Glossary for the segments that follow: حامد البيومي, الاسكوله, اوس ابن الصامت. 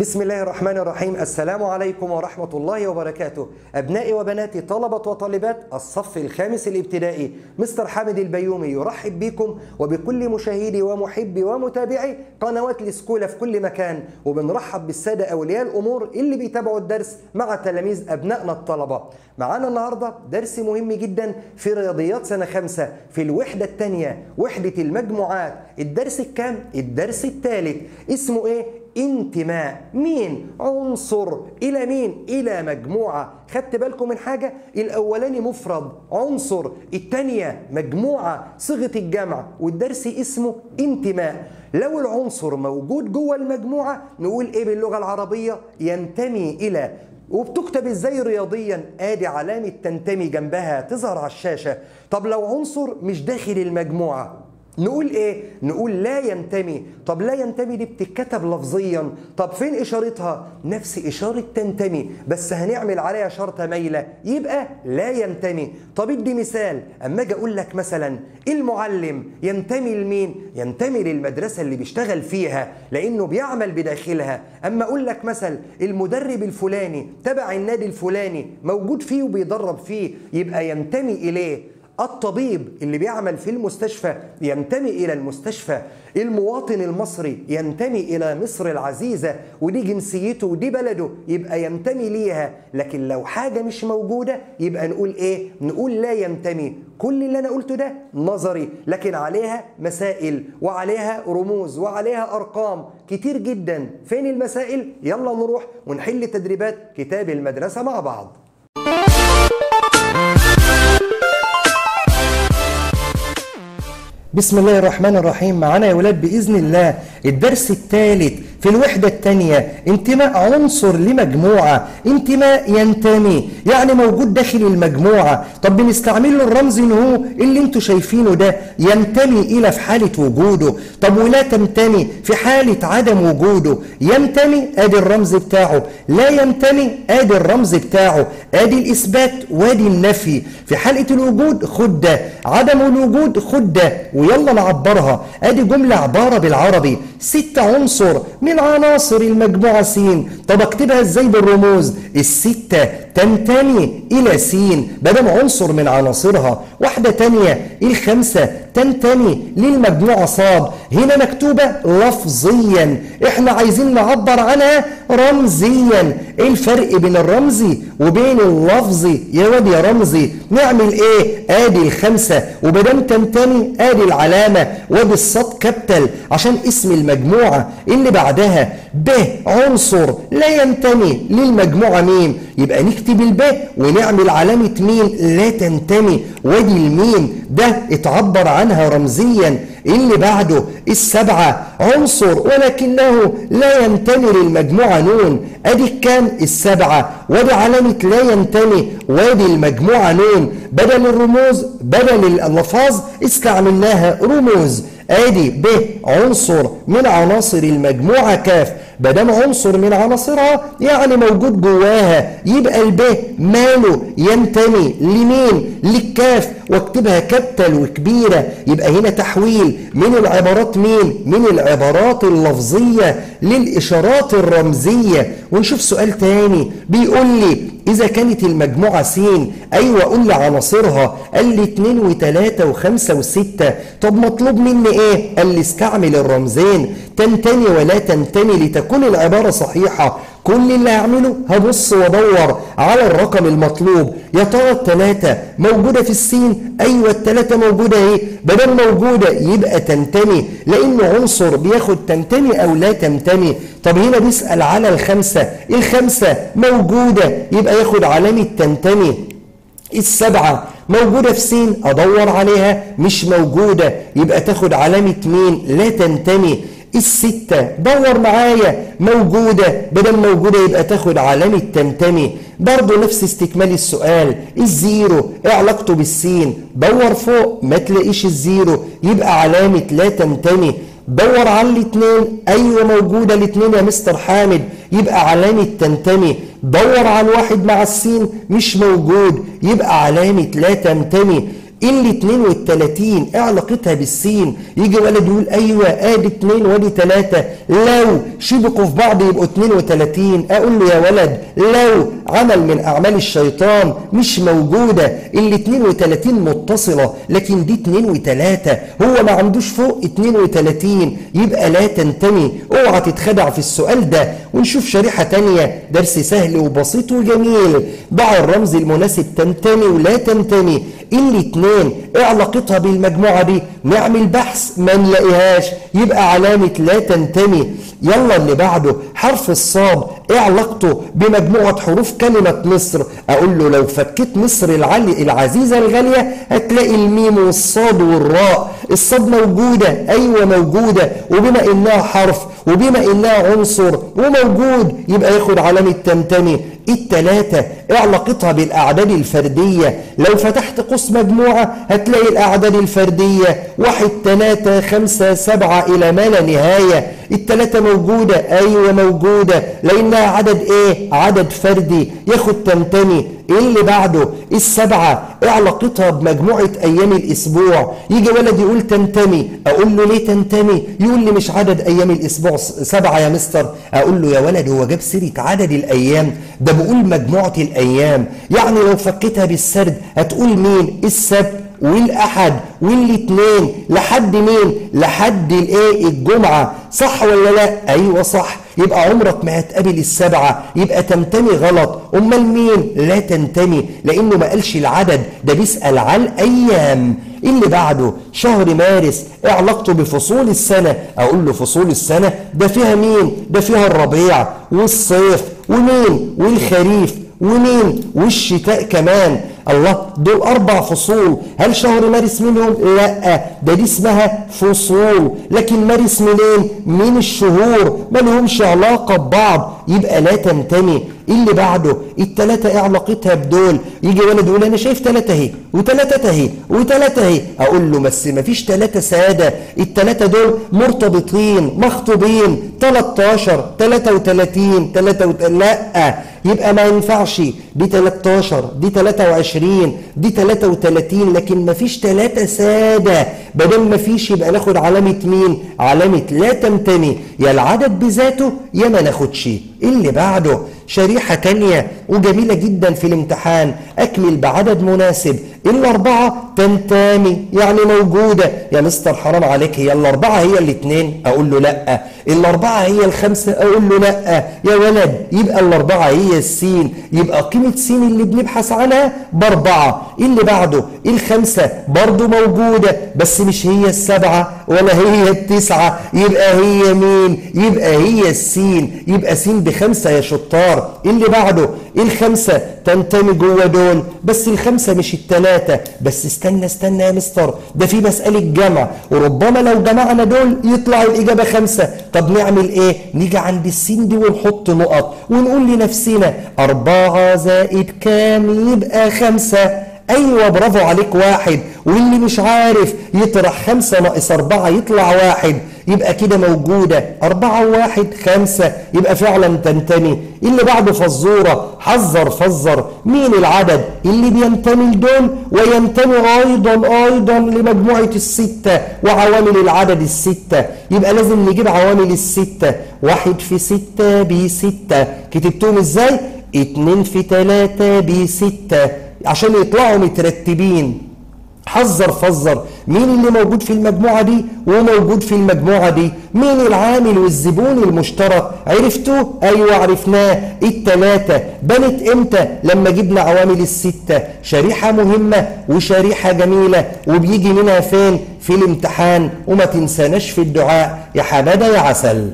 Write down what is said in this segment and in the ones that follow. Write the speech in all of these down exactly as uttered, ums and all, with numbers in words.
بسم الله الرحمن الرحيم. السلام عليكم ورحمة الله وبركاته. أبنائي وبناتي طلبة وطالبات الصف الخامس الابتدائي، مستر حامد البيومي يرحب بكم وبكل مشاهدي ومحبي ومتابعي قنوات الاسكوله في كل مكان، وبنرحب بالسادة أولياء الأمور اللي بيتابعوا الدرس مع تلاميذ أبنائنا الطلبة. معانا النهاردة درس مهم جدا في رياضيات سنة خمسة في الوحدة الثانية، وحدة المجموعات. الدرس الكام؟ الدرس الثالث. اسمه إيه؟ انتماء. مين؟ عنصر. إلى مين؟ إلى مجموعة. خدت بالكم من حاجة؟ الأولاني مفرد عنصر، الثانية مجموعة صيغة الجمع، والدرس اسمه انتماء. لو العنصر موجود جوه المجموعة نقول إيه باللغة العربية؟ ينتمي إلى. وبتكتب ازاي رياضيا؟ ادي علامة تنتمي جنبها تظهر على الشاشة. طب لو عنصر مش داخل المجموعة نقول ايه؟ نقول لا ينتمي. طب لا ينتمي دي بتتكتب لفظيا، طب فين اشارتها؟ نفس اشاره تنتمي بس هنعمل عليها شرطه مايله، يبقى لا ينتمي. طب ادي مثال، اما اجي اقول لك مثلا المعلم ينتمي لمين؟ ينتمي للمدرسه اللي بيشتغل فيها لانه بيعمل بداخلها. اما اقول لك مثل المدرب الفلاني تبع النادي الفلاني موجود فيه وبيدرب فيه، يبقى ينتمي اليه. الطبيب اللي بيعمل في المستشفى ينتمي إلى المستشفى. المواطن المصري ينتمي إلى مصر العزيزة، ودي جنسيته ودي بلده، يبقى ينتمي ليها. لكن لو حاجة مش موجودة يبقى نقول إيه؟ نقول لا ينتمي. كل اللي أنا قلته ده نظري، لكن عليها مسائل وعليها رموز وعليها أرقام كتير جدا. فين المسائل؟ يلا نروح ونحل تدريبات كتاب المدرسة مع بعض. بسم الله الرحمن الرحيم. معانا يا ولاد بإذن الله الدرس الثالث في الوحدة الثانية، انتماء عنصر لمجموعة. انتماء ينتمي يعني موجود داخل المجموعة. طب بنستعمل له الرمز ان هو اللي انتوا شايفينه ده، ينتمي الى في حالة وجوده، طب ولا تنتمي في حالة عدم وجوده. ينتمي ادي الرمز بتاعه، لا ينتمي ادي الرمز بتاعه، ادي الاثبات وادي النفي. في حالة الوجود خد ده، عدم الوجود خد ده، ويلا نعبرها. ادي جملة عبارة بالعربي، ست عنصر من عناصر المجموعة س. طب اكتبها ازاي بالرموز؟ الستة تنتمي إلى س مادام عنصر من عناصرها. واحدة تانية، الخمسة تنتمي للمجموعة ص، هنا مكتوبة لفظيا، احنا عايزين نعبر عنها رمزيا. ايه الفرق بين الرمزي وبين اللفظي يا واد يا رمزي؟ نعمل ايه؟ ادي الخمسة ومادام تنتمي ادي العلامة وادي الصاد كابيتال عشان اسم المجموعة. اللي بعدها ب عنصر لا ينتمي للمجموعة مين، يبقى نكتب الب ونعمل علامة مين؟ لا تنتمي وادي الميم، ده اتعبر عنها رمزيا. اللي بعده السبعة عنصر ولكنه لا ينتمي للمجموعة نون، ادي الكام؟ السبعة وادي علامة لا ينتمي وادي المجموعة نون. بدل الرموز بدل الألفاظ استعملناها رموز. ادي ب عنصر من عناصر المجموعة كاف، بدل عنصر من عناصرها يعني موجود جواها، يبقى الب ماله؟ ينتمي لمين؟ للكاف، واكتبها كابيتال وكبيرة. يبقى هنا تحويل من العبارات مين؟ من العبارات اللفظية للإشارات الرمزية. ونشوف سؤال تاني بيقول لي إذا كانت المجموعة س، أيوة قول لي عناصرها، قال لي اتنين وتلاتة وخمسة وستة، طب مطلوب مني إيه؟ قال لي استعمل الرمزين تنتمي ولا تنتمي لتكون العبارة صحيحة. كل اللي هعمله هبص وادور على الرقم المطلوب. يا ترى التلاتة موجودة في السين؟ أيوة التلاتة موجودة أهي، بدل موجودة يبقى تنتمي لأنه عنصر بياخد تنتمي أو لا تنتمي. طب هنا بيسأل على الخمسة، الخمسة موجودة يبقى ياخد علامة تنتمي. السبعة موجودة في س، أدور عليها مش موجودة يبقى تاخد علامة مين؟ لا تنتمي. الستة دور معايا، موجودة بدل موجودة يبقى تاخد علامة تنتمي. برضه نفس استكمال السؤال، الزيرو ايه علاقته بالسين؟ دور فوق ما تلاقيش الزيرو يبقى علامة لا تنتمي. دور على الاثنين، ايوه موجودة الاثنين يا مستر حامد يبقى علامة تنتمي. دور على الواحد مع السين مش موجود يبقى علامة لا تنتمي. ال اتنين وتلاتين ايه علاقتها بالسين؟ يجي ولد يقول ايوه ادي اتنين وادي تلاتة، لو شبكوا في بعض يبقوا اتنين وتلاتين. اقول له يا ولد لو عمل من اعمال الشيطان مش موجوده، ال اتنين وتلاتين متصله لكن دي اتنين وتلاتة، هو ما عندوش فوق اتنين وتلاتين، يبقى لا تنتمي. اوعى تتخدع في السؤال ده. ونشوف شريحه تانيه، درس سهل وبسيط وجميل. ضع الرمز المناسب تنتمي ولا تنتمي. ال اتنين ايه علاقتها بالمجموعه دي؟ نعمل بحث ما نلاقيهاش، يبقى علامه لا تنتمي. يلا اللي بعده، حرف الصاد ايه علاقته بمجموعه حروف كلمه مصر؟ اقول له لو فكيت مصر العلي العزيزه الغاليه هتلاقي الميم والصاد والراء. الصاد موجوده، ايوه موجوده، وبما انها حرف وبما انها عنصر وموجود يبقى ياخد علامه تنتمي. التلاتة ايه علاقتها بالاعداد الفرديه؟ لو فتحت قوس مجموعه هتلاقي الاعداد الفرديه واحد تلاتة خمسة سبعة الى ما لا نهايه. التلاتة موجوده، ايوه موجوده، لانها عدد ايه؟ عدد فردي، ياخد تنتمي. اللي بعده السبعه ايه علاقتها بمجموعه ايام الاسبوع؟ يجي ولد يقول تنتمي، اقول له ليه تنتمي؟ يقول لي مش عدد ايام الاسبوع سبعه يا مستر. اقول له يا ولد هو جاب سيره عدد الايام؟ ده بقول مجموعه الايام، يعني لو فكتها بالسرد هتقول مين؟ السبت والاحد والاثنين لحد مين؟ لحد الايه؟ الجمعه، صح ولا لا؟ ايوه صح، يبقى عمرك ما هتقابل السبعه، يبقى تنتمي غلط. امال مين؟ لا تنتمي، لانه ما قالش العدد، ده بيسال على الايام. اللي بعده شهر مارس ايه علاقته بفصول السنه؟ اقول له فصول السنه ده فيها مين؟ ده فيها الربيع والصيف ومين؟ والخريف ومين؟ والشتاء كمان. الله، دول أربع فصول، هل شهر مارس منهم؟ لأ، ده دي اسمها فصول، لكن مارس منين؟ من الشهور، ما لهمش علاقة ببعض، يبقى لا تنتمي. اللي بعده التلاتة ايه علاقتها بدول؟ يجي ولد يقول أنا شايف تلاتة أهي وتلاتة أهي وتلاتة أهي، أقول له بس مفيش تلاتة سادة، التلاتة دول مرتبطين مخطوبين، تلتاشر، تلاتة وتلاتين، تلاتة، لأ، يبقى ما ينفعش، دي تلتاشر، دي تلاتة وعشرين، دي تلاتة وتلاتين، لكن مفيش تلاتة سادة، بدل مفيش يبقى ناخد علامة مين؟ علامة لا تنتمي، يا العدد بذاته يا ما ناخدش. اللي بعده شريحة تانية وجميلة جدا في الامتحان، أكمل بعدد مناسب. الأربعة تنتمي يعني موجودة، يا مستر حرام عليك هي الأربعة هي الاتنين؟ أقول له لأ. الأربعة هي الخمسة؟ أقول له لأ. يا ولد يبقى الأربعة هي السين، يبقى قيمة سين اللي بنبحث عنها بأربعة. اللي بعده الخمسة برضو موجودة، بس مش هي السبعة ولا هي التسعة، يبقى هي مين؟ يبقى هي السين، يبقى سين بخمسة يا شطار. اللي بعده الخمسة تنتمي جوه دول، بس الخمسة مش التلاتة. بس استنى استنى يا مستر، ده في مسألة جمع، وربما لو جمعنا دول يطلع الإجابة خمسة. طب نعمل إيه؟ نيجي عند السين دي ونحط نقط ونقول لنفسنا أربعة زائد كام يبقى خمسة. أيوة برافو عليك، واحد. واللي مش عارف يطرح خمسة ناقص أربعة يطلع واحد، يبقى كده موجودة أربعة وواحد خمسة، يبقى فعلا تنتمي. اللي بعده فزورة، حذر فزر، مين العدد اللي بينتمي لدول وينتمي أيضا أيضا لمجموعة الستة وعوامل العدد الستة؟ يبقى لازم نجيب عوامل الستة، واحد في ستة بستة، كتبتهم إزاي؟ اتنين في تلاتة بستة، عشان يطلعوا مترتبين. حذر فزر، مين اللي موجود في المجموعة دي وموجود في المجموعة دي؟ مين العامل والزبون المشترك؟ عرفتوه؟ أيوة عرفناه، التلاتة. بنت إمتى؟ لما جبنا عوامل الستة. شريحة مهمة وشريحة جميلة، وبيجي منها فين؟ في الامتحان. وما تنساناش في الدعاء يا حمادة يا عسل.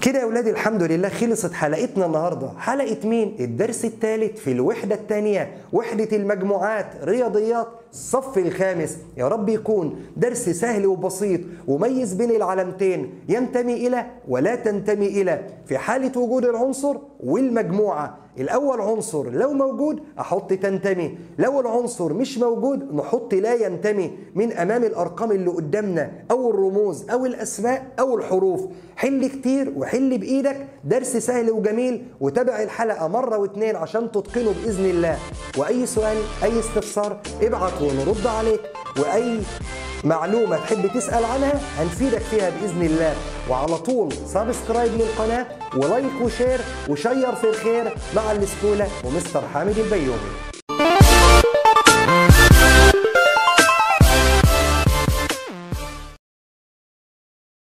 كده يا ولادي الحمد لله خلصت حلقتنا النهارده، حلقة مين؟ الدرس الثالث في الوحدة الثانية، وحدة المجموعات رياضيات الصف الخامس. يا رب يكون درس سهل وبسيط، وميز بين العلامتين ينتمي إلى ولا تنتمي إلى في حالة وجود العنصر والمجموعة. الأول عنصر لو موجود أحط تنتمي، لو العنصر مش موجود نحط لا ينتمي من أمام الأرقام اللي قدامنا أو الرموز أو الأسماء أو الحروف. حل كتير وحل تتقنيه بايدك، درس سهل وجميل، وتابع الحلقه مره واتنين عشان تتقنه باذن الله. واي سؤال اي استفسار ابعت ونرد عليك، واي معلومه تحب تسال عنها هنفيدك فيها باذن الله. وعلى طول سبسكرايب للقناه ولايك وشير وشير في الخير مع الاسكوله ومستر حامد البيومي.